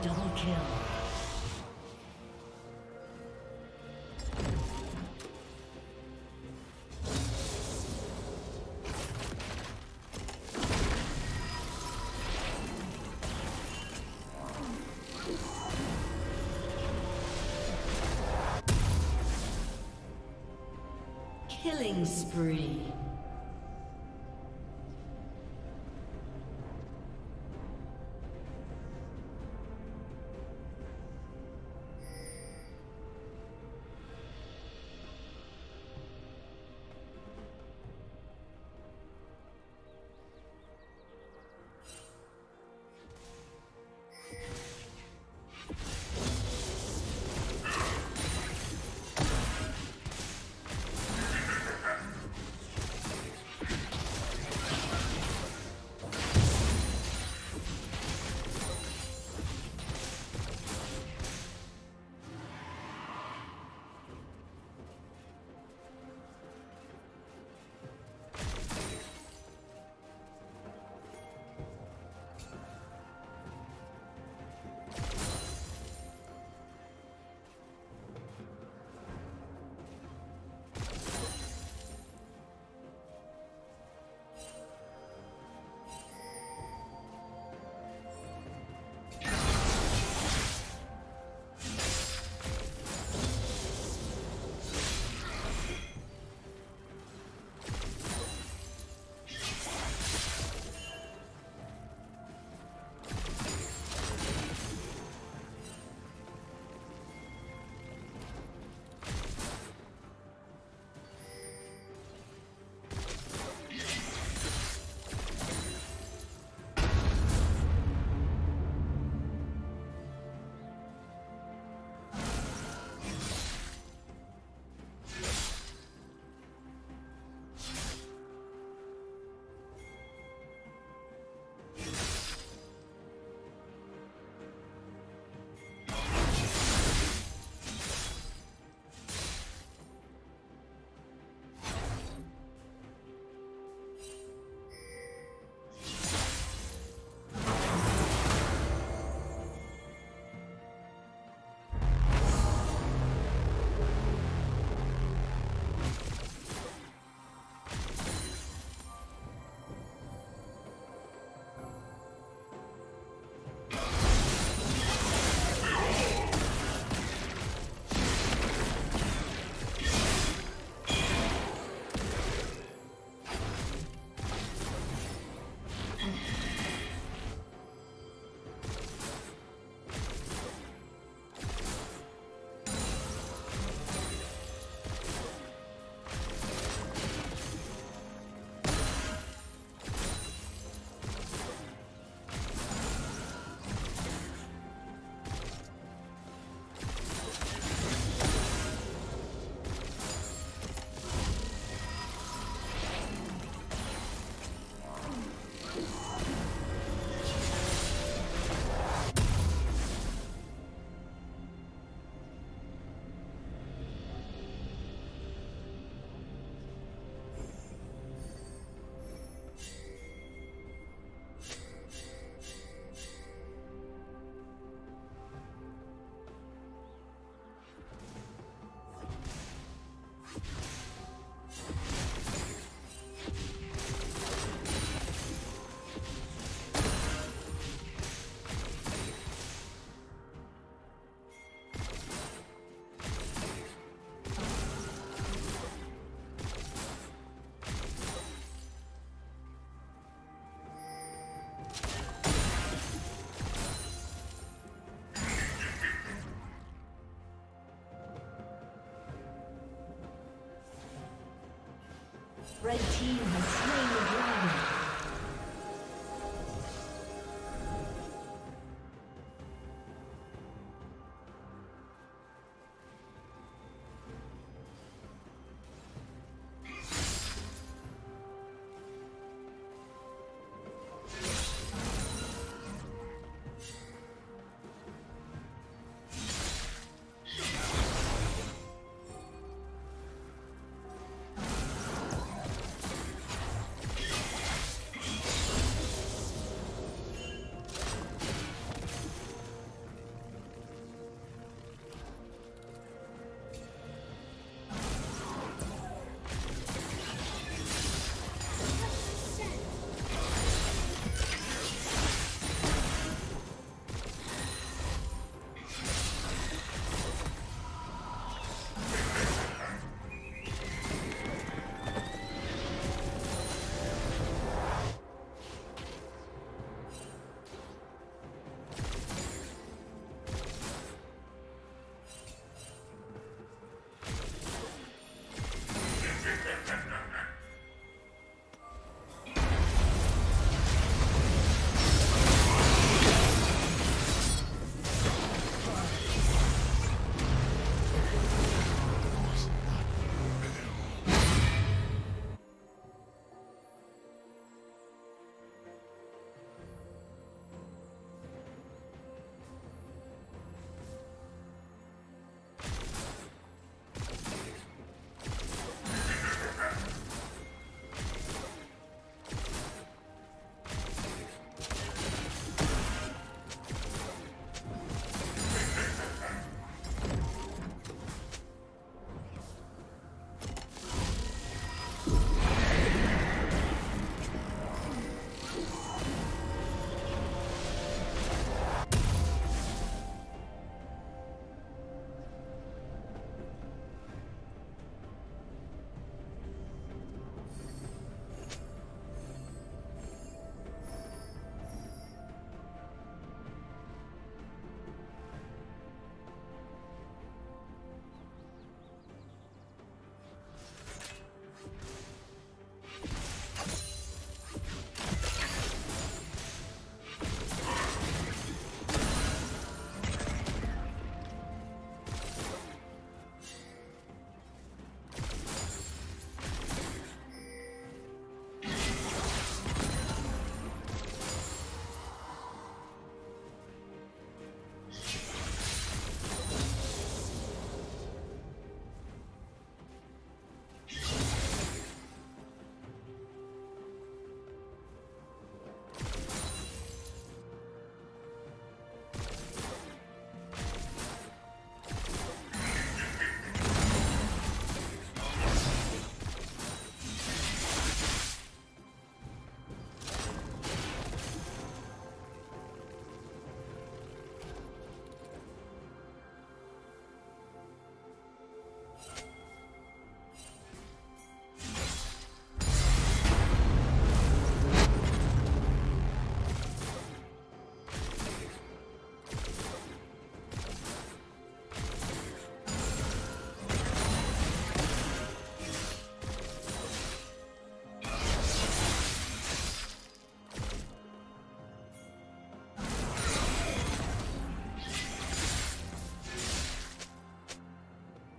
Double kill. Killing spree. Red team has slain the dragon.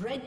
Red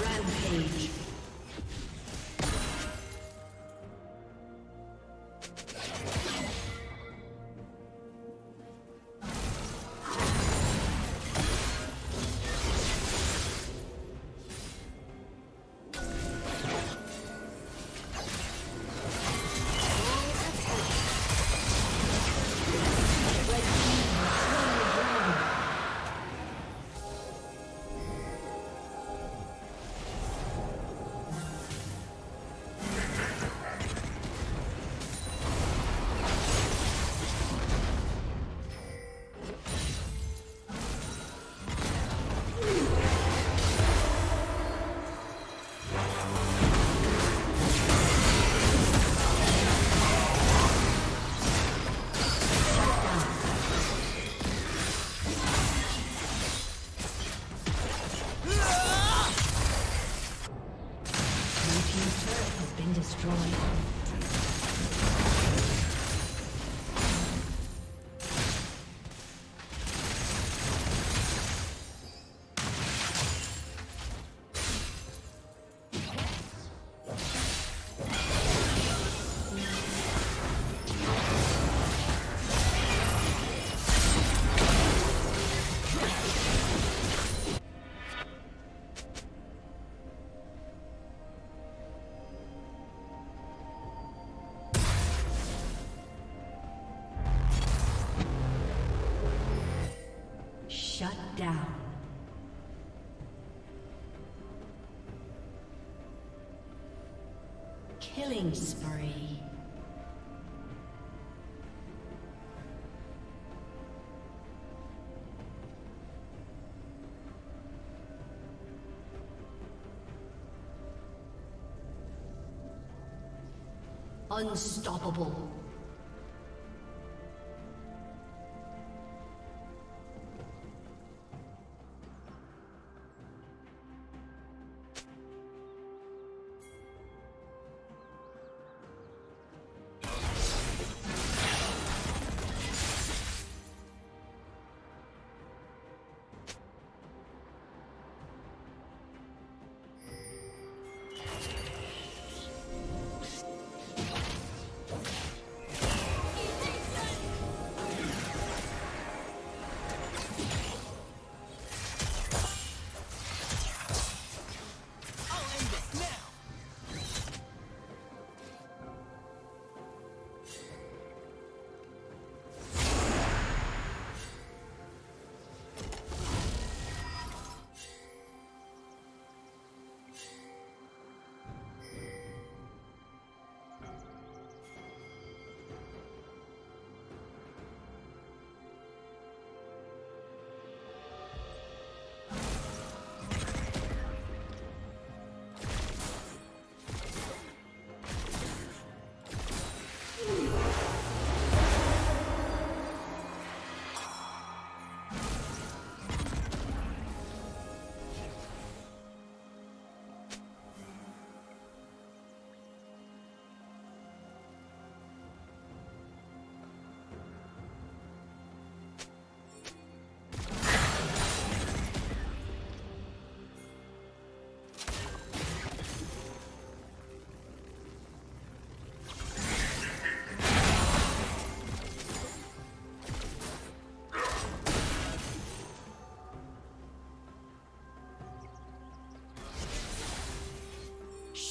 Rampage. Shut down. Killing spree. Unstoppable.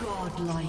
Godlike.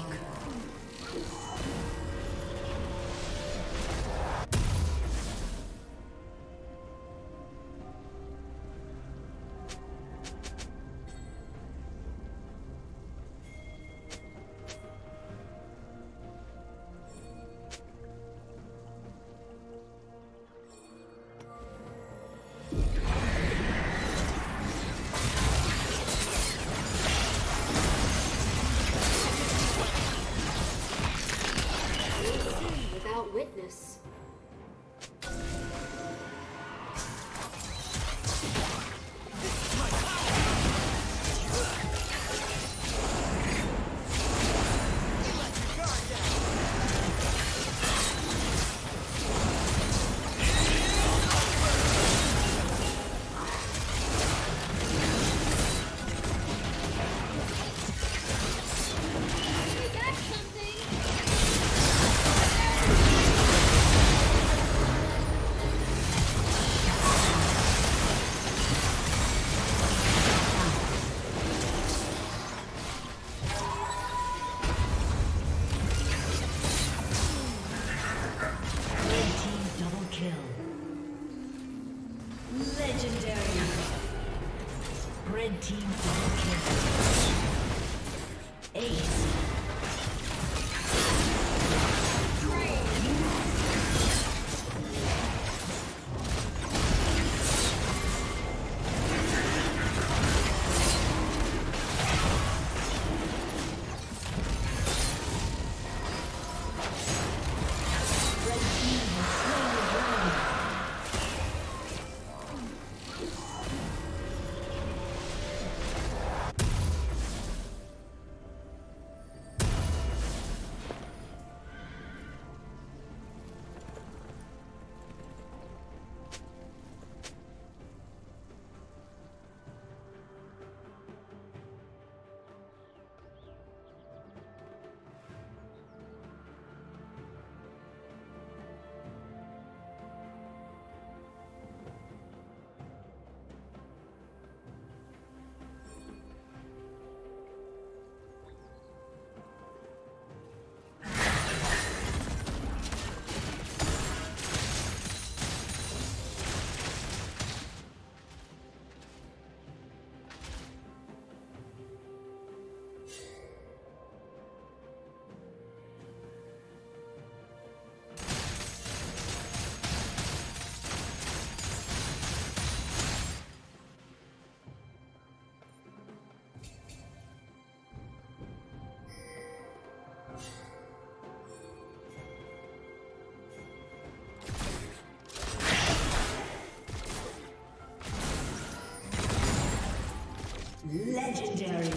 Legendary.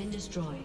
been destroyed.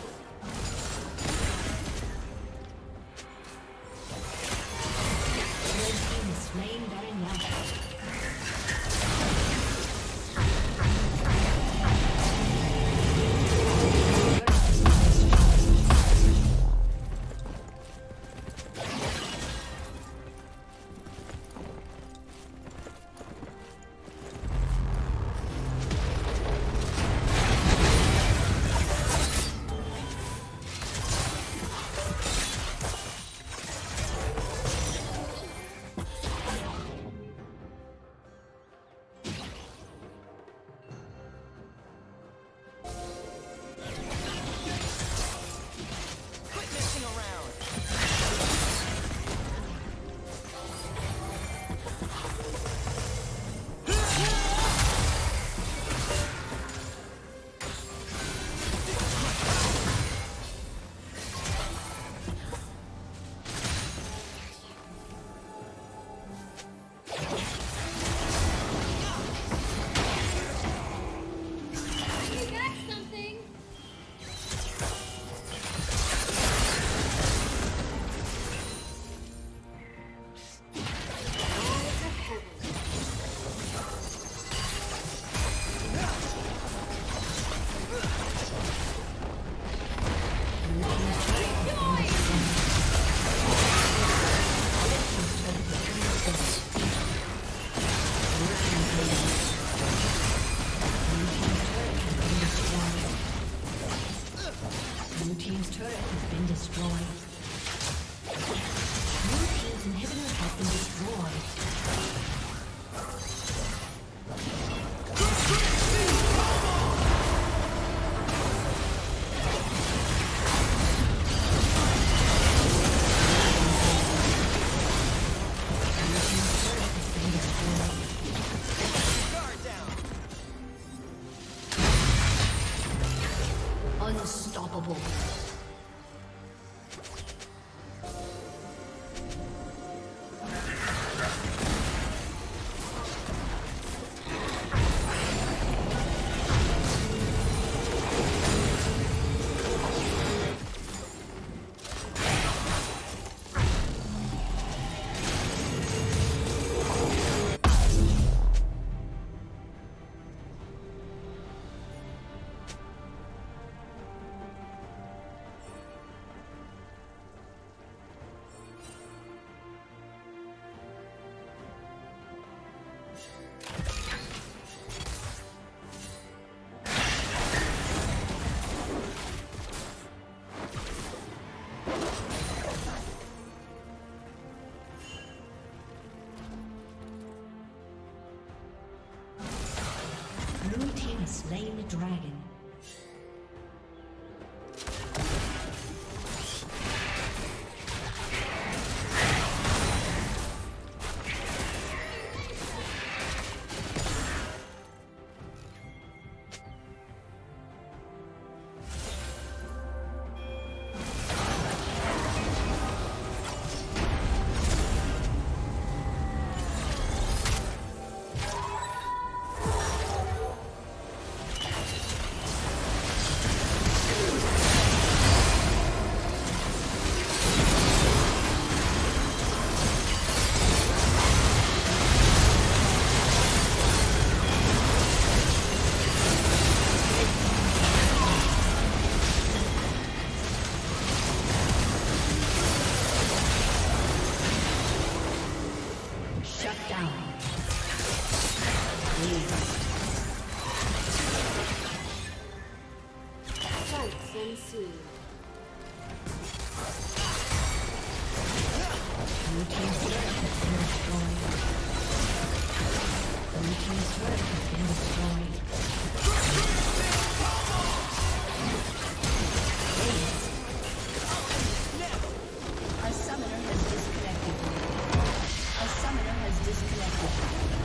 Unstoppable. Slain the dragon. A summoner has disconnected.